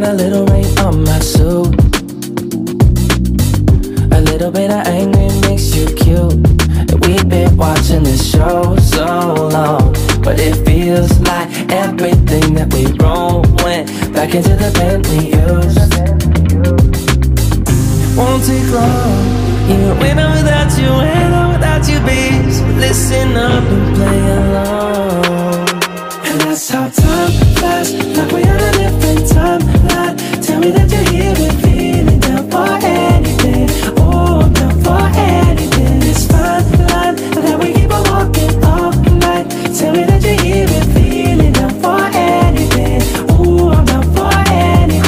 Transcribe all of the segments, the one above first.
find a little rain on my suit. A little bit of angry makes you cute. And we've been watching this show so long, but it feels like everything that we wrote went back into the Bentley used. Won't take long, even when I'm without you, and I'm without you, babes. Listen up and play along. And that's how time flies, like we're on a different timeline. Tell me that you're here with me, and down for anything. Oh, I'm down for anything. This fine line that we keep on walking all night. Tell me that you're here with me, and down for anything. Oh, I'm down for anything.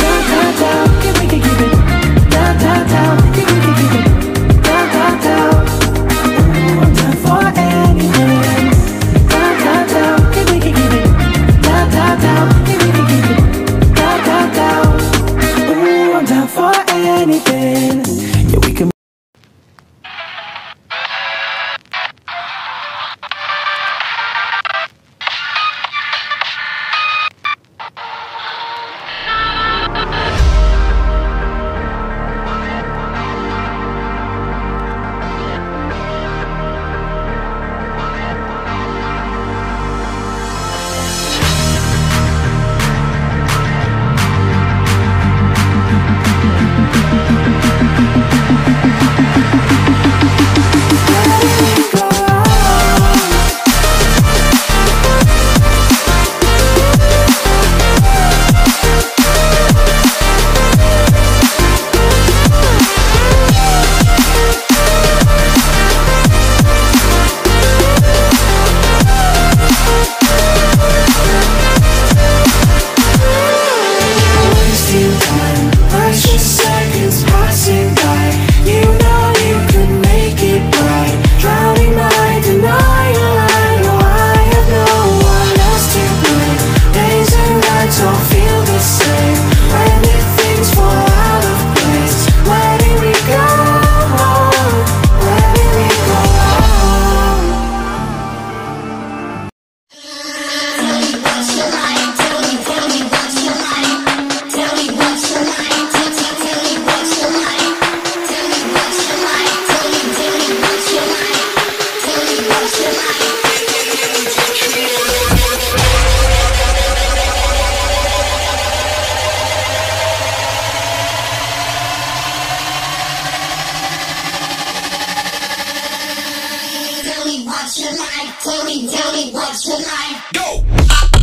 Down, down, down, yeah, we can keep it. Down, down, down, yeah, we can keep it. Down, down, down. Oh, I'm down for anything. Tell me what you like, tell me what you like. Go!